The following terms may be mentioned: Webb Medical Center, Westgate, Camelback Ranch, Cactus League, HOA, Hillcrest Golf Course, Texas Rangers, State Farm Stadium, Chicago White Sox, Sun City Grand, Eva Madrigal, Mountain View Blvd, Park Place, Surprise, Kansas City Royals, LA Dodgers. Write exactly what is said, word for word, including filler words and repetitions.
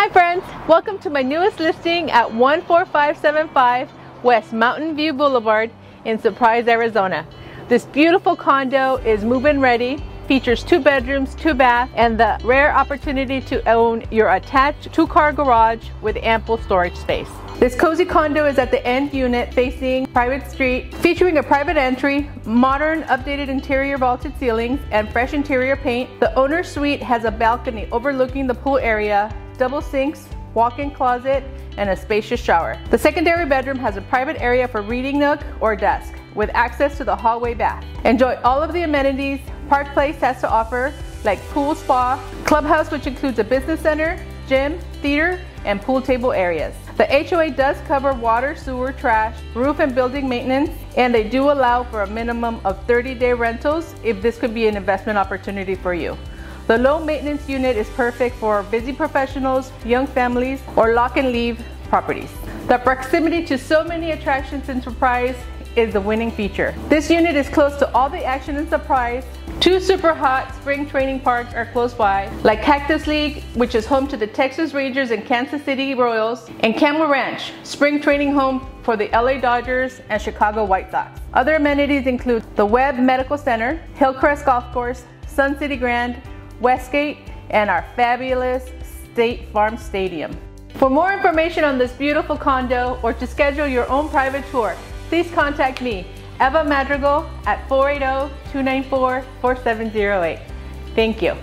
Hi friends, welcome to my newest listing at one four five seven five West Mountain View Boulevard in Surprise, Arizona. This beautiful condo is move-in ready, features two bedrooms, two baths, and the rare opportunity to own your attached two-car garage with ample storage space. This cozy condo is at the end unit facing private street, featuring a private entry, modern updated interior vaulted ceilings, and fresh interior paint. The owner's suite has a balcony overlooking the pool area, double sinks, walk-in closet, and a spacious shower. The secondary bedroom has a private area for reading nook or desk, with access to the hallway bath. Enjoy all of the amenities Park Place has to offer, like pool spa, clubhouse, which includes a business center, gym, theater, and pool table areas. The H O A does cover water, sewer, trash, roof and building maintenance, and they do allow for a minimum of thirty-day rentals if this could be an investment opportunity for you. The low maintenance unit is perfect for busy professionals, young families, or lock and leave properties. The proximity to so many attractions in Surprise is the winning feature. This unit is close to all the action in Surprise. Two super hot spring training parks are close by, like Cactus League, which is home to the Texas Rangers and Kansas City Royals, and Camelback Ranch, spring training home for the L A Dodgers and Chicago White Sox. Other amenities include the Webb Medical Center, Hillcrest Golf Course, Sun City Grand, Westgate, and our fabulous State Farm Stadium. For more information on this beautiful condo or to schedule your own private tour, please contact me, Eva Madrigal, at four eight zero, two nine four, four seven zero eight. Thank you.